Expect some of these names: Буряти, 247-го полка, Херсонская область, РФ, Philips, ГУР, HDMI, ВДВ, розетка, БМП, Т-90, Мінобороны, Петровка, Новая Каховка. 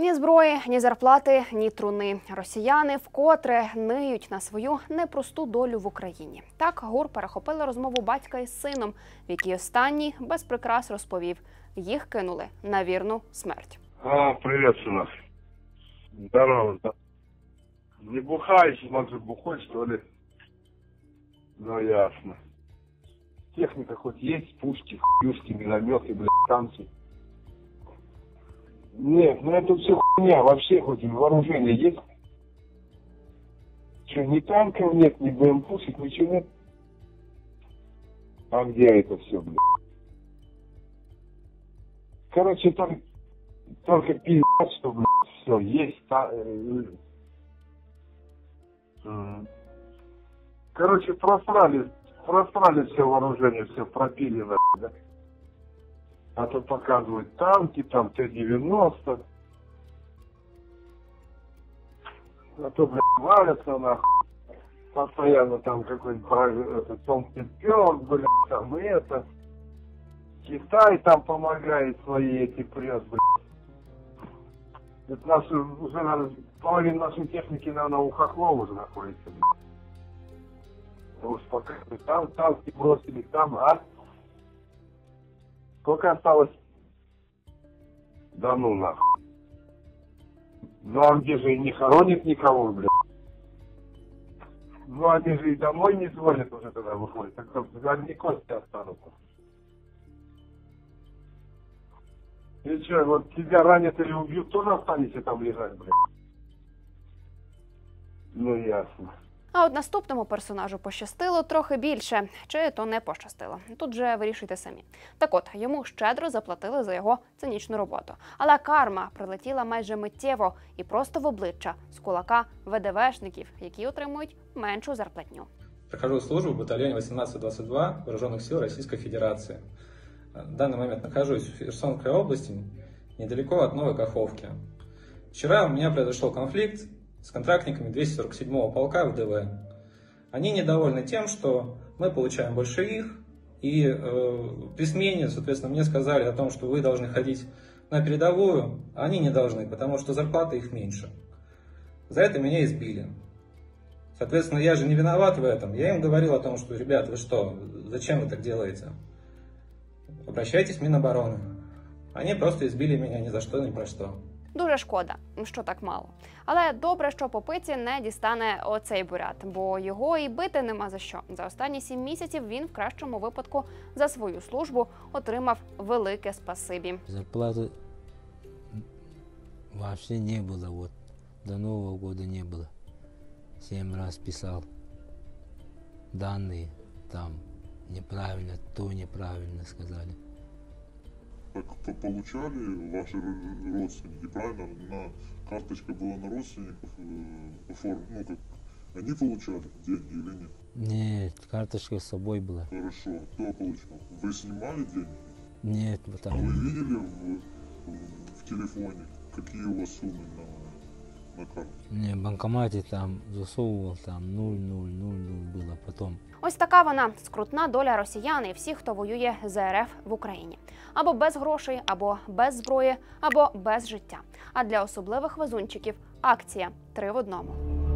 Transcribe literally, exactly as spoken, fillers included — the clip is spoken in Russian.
Ні зброї, ні зарплати, ні труни. Росіяни вкотре ниють на свою непросту долю в Україні. Так ГУР перехопила розмову батька із сином, в якій останній без прикрас розповів – їх кинули на вірну смерть. А, привіт, сина. Здорово. Не бухаєш, смотри, бухой, що ли? Ну, ясно. Техніка хоч є, пушки, х**юшки, міномети, блядь, танки. Нет, ну это все хуйня, вообще хоть вооружение есть? Что, ни танков нет, ни БМПушек, ничего нет? А где это все, блядь? Короче, там только пиздец, что, блядь, все, есть, та... Короче, просрали, просрали все вооружение, все пропили, да? А то показывают танки, там Т девяносто. А то, блядь, валятся нахуй. Постоянно там какой-нибудь Солнцепёк, блядь, там это. Китай там помогает свои эти пресс, блядь. Это наши, уже, наверное, половина нашей техники, наверное, у хохлов уже находится, блядь. Уж пока там танки бросили, там, а? Сколько осталось? Да ну нахуй. Ну а где же и не хоронит никого, блядь? Ну они же и домой не звонят уже, когда выходят. Так там одни кости останутся. И что, вот тебя ранят или убьют, тоже останешься там лежать, блядь? Ну ясно. А от наступному персонажу пощастило трохи більше, чи то не пощастило. Тут же вирішуйте самі. Так от, йому щедро заплатили за його цинічну роботу. Але карма прилетіла майже миттєво і просто в обличчя з кулака ВДВшників, які отримують меншу зарплатню. Прохожу службу в батальоне восемнадцать двадцать два вооруженных сил Российской Федерации. В данный момент нахожусь в Херсонской области, недалеко от Новой Каховки. Вчера у меня произошел конфликт с контрактниками двести сорок седьмого полка В Д В. Они недовольны тем, что мы получаем больше их, и э, при смене, соответственно, мне сказали о том, что вы должны ходить на передовую, а они не должны, потому что зарплаты их меньше. За это меня избили. Соответственно, я же не виноват в этом. Я им говорил о том, что, ребят, вы что, зачем вы так делаете? Обращайтесь в Минобороны. Они просто избили меня ни за что, ни про что. Дуже шкода, що так мало. Але добре, що по пиці не дістане оцей бурят, бо його і бити нема за що. За останні сім місяців він в кращому випадку за свою службу отримав велике спасибі. Зарплати взагалі не було, от, до Нового року не було. Сім разів писав дані, там неправильно, то неправильно сказали. Получали ваши родственники, правильно? На карточке была на родственников оформлена, ну как, они получали деньги или нет? Нет, карточка с собой была. Хорошо, кто получал? Вы снимали деньги? Нет, потому... А вы видели в, в, в телефоне, какие у вас суммы на, на карте? Не, в банкомате там засовывал, там ноль, ноль, ноль, ноль было потом. Ось така вона – скрутна доля росіян і всіх, хто воює за Р Ф в Україні. Або без грошей, або без зброї, або без життя. А для особливих везунчиків – акція «Три в одному».